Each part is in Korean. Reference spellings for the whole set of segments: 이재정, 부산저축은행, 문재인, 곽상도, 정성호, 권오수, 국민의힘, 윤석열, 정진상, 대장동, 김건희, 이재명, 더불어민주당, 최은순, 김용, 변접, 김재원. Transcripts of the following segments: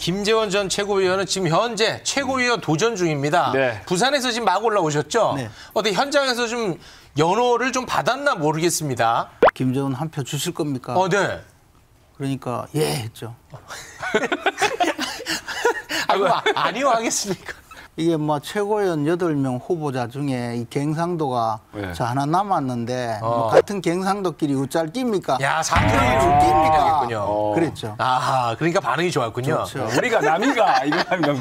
김재원 전 최고위원은 지금 현재 최고위원 도전 중입니다. 네. 부산에서 지금 막 올라오셨죠? 네. 어디 현장에서 좀 연호를 좀 받았나 모르겠습니다. 김재원 한 표 주실 겁니까? 네. 그러니까 예 했죠. 아니요 하겠습니까? 이게 뭐 최고위원 8명 후보자 중에 이 갱상도가 네. 저 하나 남았는데 뭐 같은 갱상도끼리 우짤 낍니까? 야, 4표 낍니까? 그랬죠. 아, 그러니까 반응이 좋았군요. 그렇죠. 우리가 남이가 이런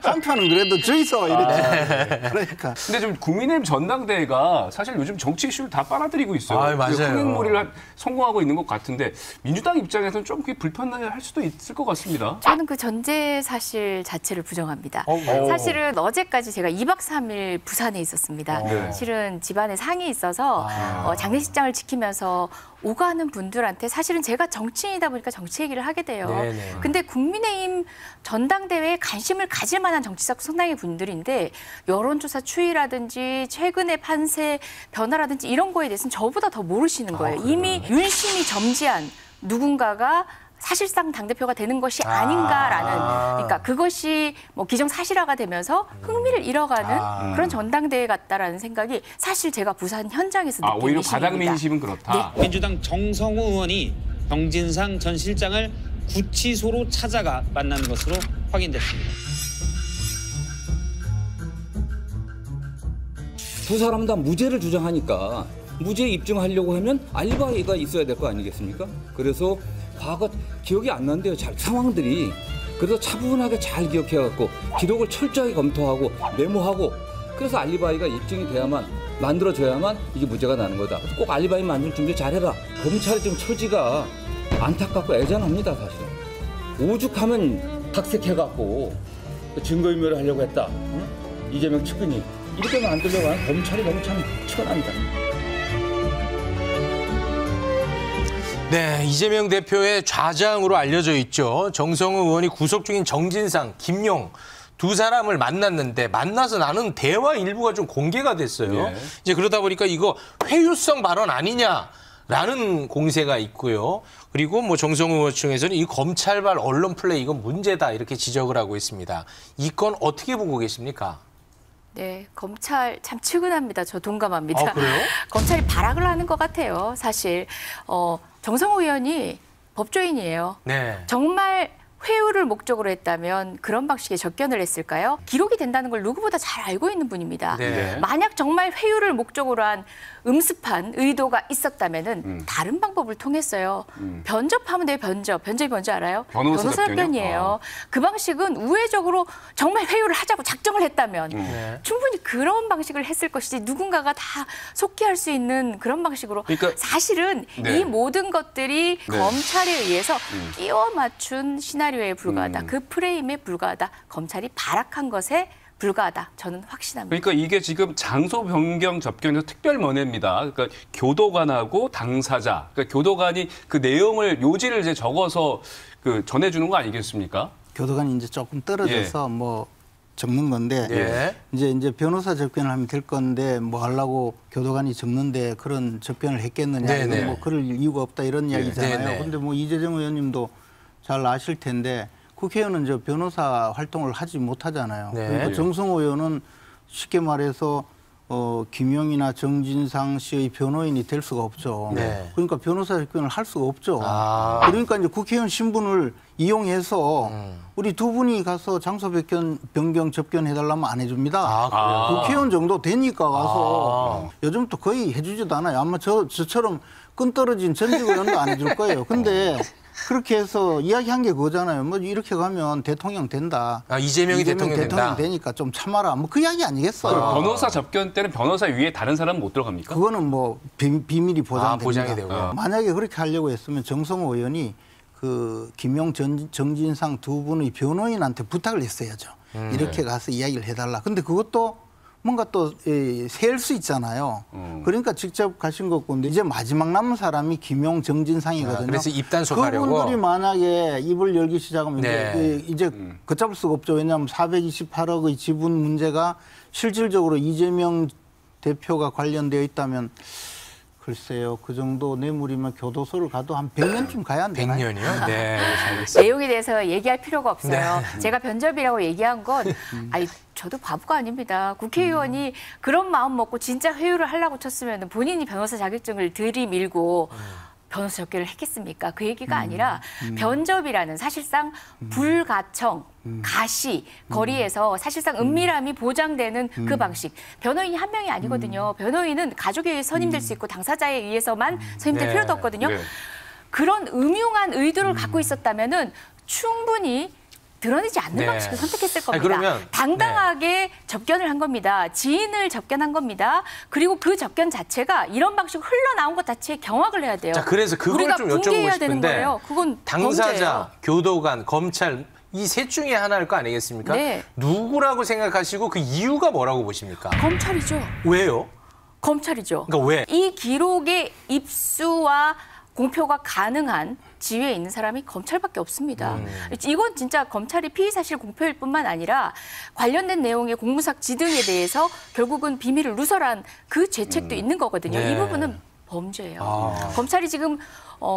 한편은 그래도 주이소 이렇게. 네. 그러니까. 근데 좀 국민의힘 전당대회가 사실 요즘 정치 이슈를 다 빨아들이고 있어요. 아, 맞아요. 흥행몰이를 성공하고 있는 것 같은데 민주당 입장에서는 좀 그게 불편할 수도 있을 것 같습니다. 저는 그 전제 사실 자체를 부정합니다. 사실은 어제까지 제가 2박 3일 부산에 있었습니다. 네. 실은 집안에 상이 있어서 장례식장을 지키면서 오가는 분들한테 사실은 제가 정치인이다 보니까 정치 얘기를 하게 돼요. 네네. 근데 국민의힘 전당대회에 관심을 가질 만한 정치적 성향의 분들인데 여론조사 추이라든지 최근의 판세 변화라든지 이런 거에 대해서는 저보다 더 모르시는 거예요. 이미 윤심이 점지한 누군가가 사실상 당대표가 되는 것이 아닌가라는 그러니까 그것이 뭐 기정사실화가 되면서 흥미를 잃어가는 그런 전당대회 같다라는 생각이 사실 제가 부산 현장에서 느낀 오히려 의심입니다. 바닥 민심은 그렇다. 네. 민주당 정성호 의원이 정진상 전 실장을 구치소로 찾아가 만난 것으로 확인됐습니다. 두 사람 다 무죄를 주장하니까 무죄 입증하려고 하면 알바이가 있어야 될 거 아니겠습니까? 그래서 과거 기억이 안 난대요. 잘 상황들이. 그래서 차분하게 잘 기억해갖고 기록을 철저히 검토하고 메모하고 그래서 알리바이가 입증이 돼야만 만들어져야만 이게 무죄가 나는 거다. 꼭 알리바이 만들 준비 잘해라. 검찰의 지금 처지가 안타깝고 애잔합니다. 사실은. 오죽하면 각색해갖고 증거인멸을 하려고 했다. 응? 이재명 측근이. 이렇게 만들려고 하는 검찰이 너무 참 치열합니다. 네, 이재명 대표의 좌장으로 알려져 있죠. 정성호 의원이 구속 중인 정진상, 김용 두 사람을 만났는데 만나서 나눈 대화 일부가 좀 공개가 됐어요. 예. 이제 그러다 보니까 이거 회유성 발언 아니냐라는 공세가 있고요. 그리고 뭐 정성호 의원 측에서는 이 검찰발 언론 플레이 이건 문제다 이렇게 지적을 하고 있습니다. 이 건 어떻게 보고 계십니까? 네, 검찰 참 측은합니다. 저 동감합니다. 그래요? 검찰이 발악을 하는 것 같아요. 사실 정성호 의원이 법조인이에요. 네. 정말 회유를 목적으로 했다면 그런 방식의 접견을 했을까요? 기록이 된다는 걸 누구보다 잘 알고 있는 분입니다. 네. 만약 정말 회유를 목적으로 한 음습한 의도가 있었다면 다른 방법을 통했어요. 변접하면 돼요, 변접. 변접이 뭔지 알아요? 변호사 답변이에요. 그 방식은 우회적으로 정말 회유를 하자고 작정을 했다면 네. 충분히 그런 방식을 했을 것이지 누군가가 다 속히 할 수 있는 그런 방식으로 그러니까, 사실은 네. 이 모든 것들이 네. 검찰에 의해서 끼워 맞춘 시나리오 에 불과하다. 그 프레임에 불과하다. 검찰이 발악한 것에 불과하다. 저는 확신합니다. 그러니까 이게 지금 장소 변경 접견에서 특별 면회입니다. 그러니까 교도관하고 당사자. 그러니까 교도관이 그 내용을 요지를 이제 적어서 그 전해주는 거 아니겠습니까? 교도관이 이제 조금 떨어져서 예. 뭐 적는 건데 예. 이제 변호사 접견을 하면 될 건데 뭐 하려고 교도관이 적는데 그런 접견을 했겠느냐? 뭐 그럴 이유가 없다 이런 이야기잖아요. 근데 뭐 이재정 의원님도 잘 아실 텐데 국회의원은 저 변호사 활동을 하지 못하잖아요. 네. 그러니까 정성호 의원은 쉽게 말해서 김용이나 정진상 씨의 변호인이 될 수가 없죠. 네. 그러니까 변호사 접견을 할 수가 없죠. 그러니까 이제 국회의원 신분을 이용해서 우리 두 분이 가서 장소 변경 접견해달라면 안 해줍니다. 국회의원 정도 되니까 가서 요즘 또 거의 해주지도 않아요. 아마 저처럼 끈 떨어진 전직 의원도 안 해줄 거예요. 근데 그렇게 해서 이야기한 게 그거잖아요. 뭐 이렇게 가면 대통령 된다. 이재명 대통령 되니까 좀 참아라. 뭐 그 이야기 아니겠어요. 변호사 접견 때는 변호사 위에 다른 사람 못 들어갑니까? 그거는 뭐 비밀이 보장이 되고. 만약에 그렇게 하려고 했으면 정성호 의원이 그 김용 정진상 두 분의 변호인한테 부탁을 했어야죠. 이렇게 가서 이야기를 해달라. 근데 그것도 뭔가 또 세일 수 있잖아요. 그러니까 직접 가신 것 같고 이제 마지막 남은 사람이 김용 정진상이거든요. 그래서 입단속 하려고. 그분들이 만약에 입을 열기 시작하면 네. 이제 걷잡을 수가 없죠. 왜냐하면 428억의 지분 문제가 실질적으로 이재명 대표가 관련되어 있다면 글쎄요, 그 정도 뇌물이면 교도소를 가도 한 100년쯤 가야 안 되나요? 100년이요? 네. 내용에 대해서 얘기할 필요가 없어요. 네. 제가 변절비라고 얘기한 건 아니, 저도 바보가 아닙니다. 국회의원이 그런 마음 먹고 진짜 회유를 하려고 쳤으면 본인이 변호사 자격증을 들이밀고 변호사 접견을 했겠습니까? 그 얘기가 아니라 변접이라는 사실상 불가청, 가시, 거리에서 사실상 은밀함이 보장되는 그 방식. 변호인이 한 명이 아니거든요. 변호인은 가족에 의해 선임될 수 있고 당사자에 의해서만 선임될 필요도 없거든요. 네. 그런 음흉한 의도를 갖고 있었다면은 충분히 드러내지 않는 방식을 선택했을 겁니다. 아니, 그러면, 당당하게 접견을 한 겁니다. 지인을 접견한 겁니다. 그리고 그 접견 자체가 이런 방식으로 흘러나온 것 자체에 경악을 해야 돼요. 자, 그래서 그걸 좀 여쭤보고 싶은데 그건 당사자, 교도관, 검찰 이 셋 중에 하나일 거 아니겠습니까? 네. 누구라고 생각하시고 그 이유가 뭐라고 보십니까? 검찰이죠. 왜요? 검찰이죠. 그러니까 왜? 이 기록의 입수와 공표가 가능한 지위에 있는 사람이 검찰밖에 없습니다. 이건 진짜 검찰이 피의 사실 공표일 뿐만 아니라 관련된 내용의 공무삭지 등에 대해서 결국은 비밀을 누설한 그 죄책도 있는 거거든요. 네. 이 부분은 범죄예요. 아. 검찰이 지금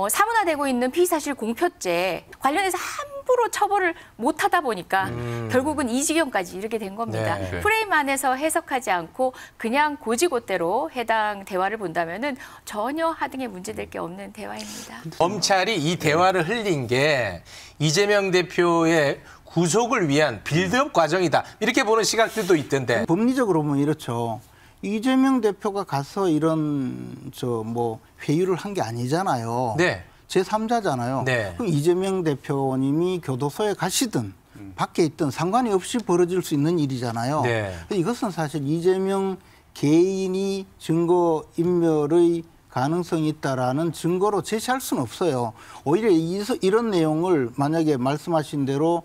사문화되고 있는 피의 사실 공표죄 관련해서 함부로 처벌을 못하다 보니까 결국은 이 지경까지 이르게 된 겁니다. 네. 프레임 안에서 해석하지 않고 그냥 고지고대로 해당 대화를 본다면은 전혀 하등의 문제될 게 없는 대화입니다. 검찰이 이 대화를 흘린 게 이재명 대표의 구속을 위한 빌드업 과정이다. 이렇게 보는 시각들도 있던데. 법리적으로 보면 이렇죠. 이재명 대표가 가서 이런 회유를 한 게 아니잖아요. 네. 제3자잖아요. 네. 그럼 이재명 대표님이 교도소에 가시든 밖에 있든 상관이 없이 벌어질 수 있는 일이잖아요. 네. 이것은 사실 이재명 개인이 증거인멸의 가능성이 있다라는 증거로 제시할 수는 없어요. 오히려 이런 내용을 만약에 말씀하신 대로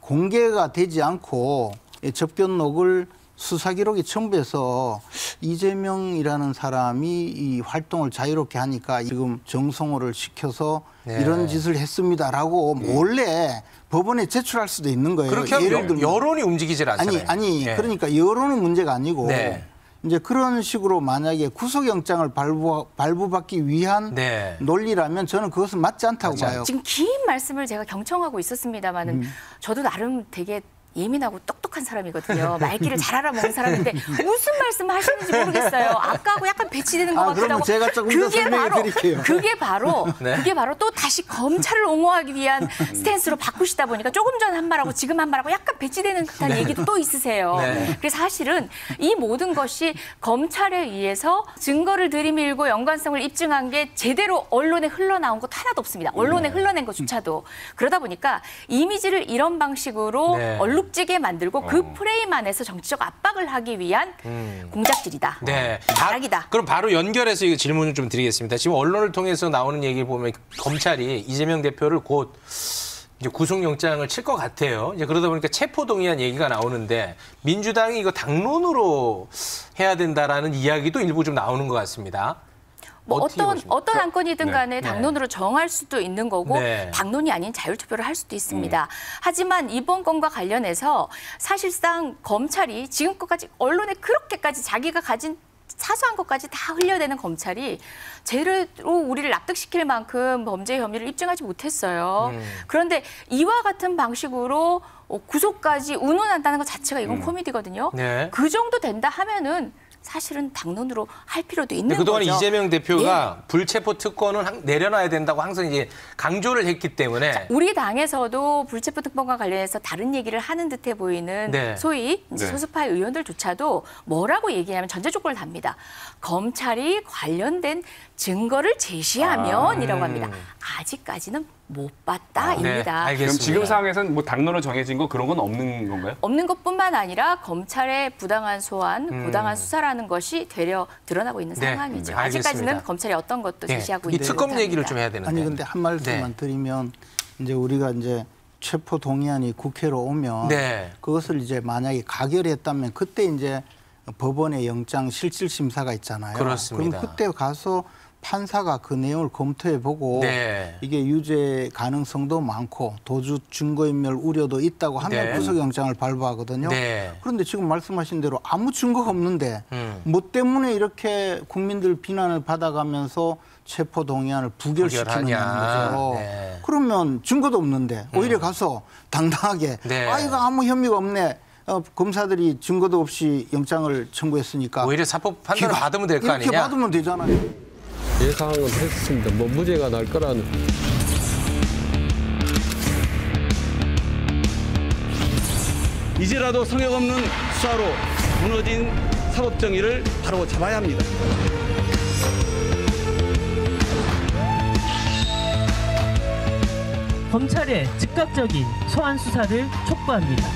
공개가 되지 않고 접견록을 수사기록이 첨부해서 이재명이라는 사람이 이 활동을 자유롭게 하니까 지금 정성호를 시켜서 이런 짓을 했습니다라고 몰래 법원에 제출할 수도 있는 거예요. 그렇게 하면 예를 들면 여론이 움직이질 않잖아요. 아니 그러니까 여론은 문제가 아니고 이제 그런 식으로 만약에 구속영장을 발부받기 위한 논리라면 저는 그것은 맞지 않다고 봐요. 지금 긴 말씀을 제가 경청하고 있었습니다마는 저도 나름 되게 예민하고 똑똑한 사람이거든요. 말귀를 잘 알아먹는 사람인데 무슨 말씀 하시는지 모르겠어요. 아까하고 약간 배치되는 것 같기도 하고. 제가 조금 더 설명해 드릴게요. 그게 바로 또 다시 검찰을 옹호하기 위한 스탠스로 바꾸시다 보니까 조금 전 한 말하고 지금 한 말하고 약간 배치되는 듯한 얘기도 또 있으세요. 그래서 사실은 이 모든 것이 검찰에 의해서 증거를 들이밀고 연관성을 입증한 게 제대로 언론에 흘러나온 것 하나도 없습니다. 언론에 흘러낸 것조차도. 그러다 보니까 이미지를 이런 방식으로 얼룩지게 만들고 그 프레임 안에서 정치적 압박을 하기 위한 공작질이다. 네. 발악이다. 그럼 바로 연결해서 이 질문을 좀 드리겠습니다. 지금 언론을 통해서 나오는 얘기를 보면 검찰이 이재명 대표를 곧 이제 구속영장을 칠 것 같아요. 이제 그러다 보니까 체포동의안 얘기가 나오는데 민주당이 이거 당론으로 해야 된다라는 이야기도 일부 좀 나오는 것 같습니다. 뭐 어떤 안건이든 간에 당론으로 정할 수도 있는 거고 당론이 아닌 자율투표를 할 수도 있습니다. 하지만 이번 건과 관련해서 사실상 검찰이 지금까지 언론에 그렇게까지 자기가 가진 사소한 것까지 다 흘려대는 검찰이 죄로 우리를 납득시킬 만큼 범죄 혐의를 입증하지 못했어요. 그런데 이와 같은 방식으로 구속까지 운운한다는 것 자체가 이건 코미디거든요. 그 정도 된다 하면은 사실은 당론으로 할 필요도 있는 거죠. 그동안 이재명 대표가 불체포 특권을 내려놔야 된다고 항상 이제 강조를 했기 때문에 우리 당에서도 불체포 특권과 관련해서 다른 얘기를 하는 듯해 보이는 소위 소수파의 의원들조차도 뭐라고 얘기하면 전제 조건을 답니다. 검찰이 관련된 증거를 제시하면이라고 합니다. 아직까지는 못 봤다입니다. 그럼 지금 상황에서는 뭐 당론으로 정해진 거 그런 건 없는 건가요? 없는 것뿐만 아니라 검찰의 부당한 소환, 부당한 수사라는 것이 되려 드러나고 있는 상황이죠. 아직까지는 검찰이 어떤 것도 제시하고 있는 특검 듯합니다. 얘기를 좀 해야 되는데. 아니 근데 한 말씀만 드리면 이제 우리가 이제 체포 동의안이 국회로 오면 그것을 이제 만약에 가결했다면 그때 이제 법원의 영장 실질 심사가 있잖아요. 그렇습니다. 그럼 그때 가서 판사가 그 내용을 검토해보고 네. 이게 유죄 가능성도 많고 도주 증거인멸 우려도 있다고 하면 네. 구속영장을 발부하거든요. 네. 그런데 지금 말씀하신 대로 아무 증거가 없는데 뭐 때문에 이렇게 국민들 비난을 받아가면서 체포동의안을 부결시키는 거죠. 네. 그러면 증거도 없는데 오히려 가서 당당하게 네. 아, 이거 아무 혐의가 없네. 검사들이 증거도 없이 영장을 청구했으니까. 오히려 사법 판단을 받으면 될 거 아니냐. 이렇게 받으면 되잖아요. 예상은 했습니다. 뭐 무죄가 날 거라는. 이제라도 성역 없는 수사로 무너진 사법정의를 바로 잡아야 합니다. 검찰의 즉각적인 소환 수사를 촉구합니다.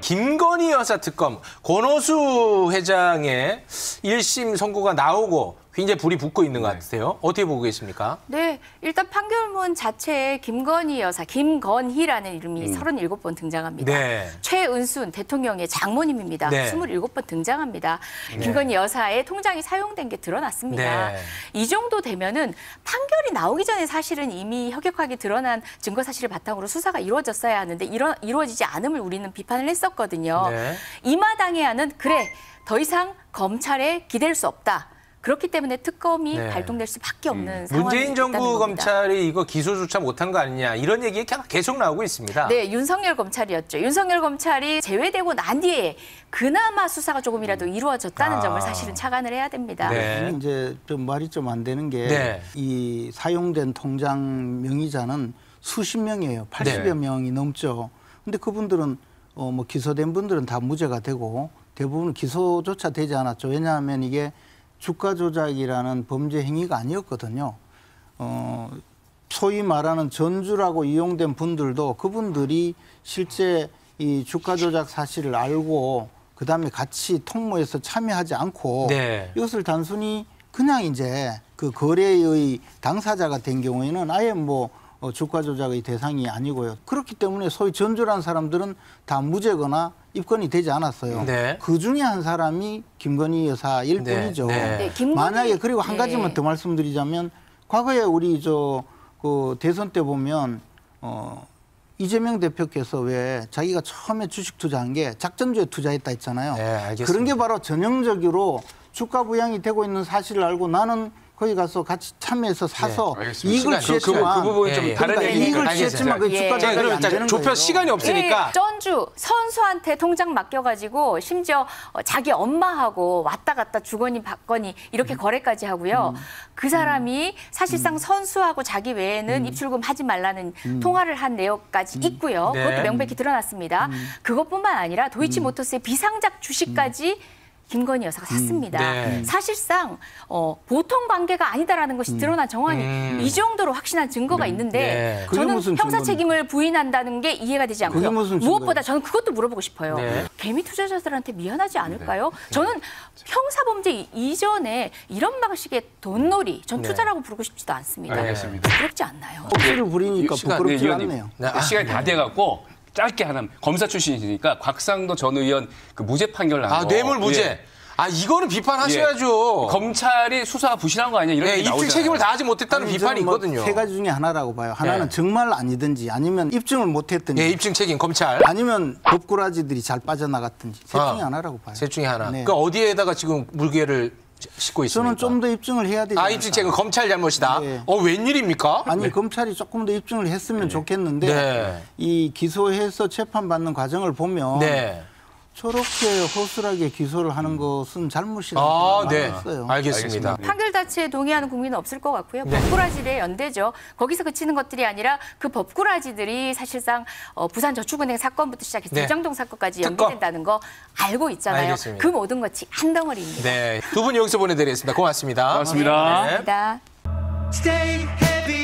김건희 여사 특검, 권오수 회장의 1심 선고가 나오고 굉장히 불이 붙고 있는 것 같으세요. 어떻게 보고 계십니까? 네, 일단 판결문 자체에 김건희 여사, 김건희라는 이름이 37번 등장합니다. 네. 최은순 대통령의 장모님입니다. 네. 27번 등장합니다. 네. 김건희 여사의 통장이 사용된 게 드러났습니다. 네. 이 정도 되면은 판결이 나오기 전에 사실은 이미 혁혁하게 드러난 증거 사실을 바탕으로 수사가 이루어졌어야 하는데 이루어지지 않음을 우리는 비판을 했었거든요. 네. 이 마당에 하는 그래, 더 이상 검찰에 기댈 수 없다. 그렇기 때문에 특검이 네. 발동될 수밖에 없는 상황이 문재인 정부 있다는 겁니다. 검찰이 이거 기소조차 못한 거 아니냐 이런 얘기 계속 나오고 있습니다. 네, 윤석열 검찰이었죠. 윤석열 검찰이 제외되고 난 뒤에 그나마 수사가 조금이라도 이루어졌다는 점을 사실은 착안을 해야 됩니다. 네. 이제 좀 말이 좀 안 되는 게 이 사용된 통장 명의자는 수십 명이에요. 80여 명이 넘죠. 근데 그분들은 뭐 기소된 분들은 다 무죄가 되고 대부분 기소조차 되지 않았죠. 왜냐하면 이게 주가 조작이라는 범죄 행위가 아니었거든요. 소위 말하는 전주라고 이용된 분들도 그분들이 실제 이 주가 조작 사실을 알고 그다음에 같이 통모에서 참여하지 않고 네. 이것을 단순히 그냥 이제 그 거래의 당사자가 된 경우에는 아예 뭐 주가 조작의 대상이 아니고요. 그렇기 때문에 소위 전주라는 사람들은 다 무죄거나 입건이 되지 않았어요. 네. 그중에 한 사람이 김건희 여사일 뿐이죠. 네. 네. 김건희... 만약에 그리고 한 가지만 더 말씀드리자면 과거에 우리 그 대선 때 보면 이재명 대표께서 왜 자기가 처음에 주식 투자한 게 작전주에 투자했다 했잖아요. 네, 그런 게 바로 전형적으로 주가 부양이 되고 있는 사실을 알고 나는 거기 가서 같이 참여해서 사서 이익을 취했지만 그 부분은 좀 다른 얘기니까 알겠습니다. 그 주가 조작이 안 되는 거예요. 좁혀 시간이 없으니까. 전주 선수한테 통장 맡겨가지고 심지어 자기 엄마하고 왔다 갔다 주거니 받거니 이렇게 거래까지 하고요. 그 사람이 사실상 선수하고 자기 외에는 입출금 하지 말라는 통화를 한 내역까지 있고요. 네. 그것도 명백히 드러났습니다. 그것뿐만 아니라 도이치모터스의 비상작 주식까지 김건희 여사가 샀습니다. 네. 사실상 보통 관계가 아니다라는 것이 드러난 정황이 이 정도로 확실한 증거가 있는데 네. 저는 형사 책임을 부인한다는 게 이해가 되지 않고요. 무엇보다 저는 그것도 물어보고 싶어요. 네. 개미 투자자들한테 미안하지 않을까요? 네. 저는 형사범죄 이전에 이런 방식의 돈놀이, 전 투자라고 부르고 싶지도 않습니다. 알겠습니다. 부럽지 않나요? 억지를 부리니까 부끄럽지 않네요. 시간이 다 돼갖고 짧게 하나 검사 출신이시니까 곽상도 전 의원 그 무죄 판결 난 거. 아, 뇌물 무죄. 예. 아, 이거는 비판하셔야죠. 예. 검찰이 수사 부실한 거 아니냐 이런 게 나오잖아요. 입증 책임을 다하지 못했다는 비판이 있거든요. 세 가지 중에 하나라고 봐요. 하나는 정말 아니든지 아니면 입증을 못했든지. 예, 입증 책임 검찰. 아니면 법꾸라지들이 잘 빠져나갔든지. 셋 중에 하나라고 봐요. 셋 중에 하나. 네. 그러니까 어디에다가 지금 물개를 싣고 있습니까? 저는 좀 더 입증을 해야 되지 않을까. 아, 입증 책임 검찰 잘못이다. 네. 웬일입니까? 아니, 검찰이 조금 더 입증을 했으면 좋겠는데 이 기소해서 재판받는 과정을 보면 저렇게 허술하게 기소를 하는 것은 잘못이라는 생각이 들었어요. 알겠습니다. 판결 자체에 동의하는 국민은 없을 것 같고요. 법꾸라지의 연대죠. 거기서 그치는 것들이 아니라 그 법꾸라지들이 사실상 부산저축은행 사건부터 시작해서 대장동 사건까지 연계된다는 거 알고 있잖아요. 알겠습니다. 그 모든 것이 한 덩어리입니다. 네, 두 분 여기서 보내드리겠습니다. 고맙습니다. 고맙습니다. 네, 고맙습니다.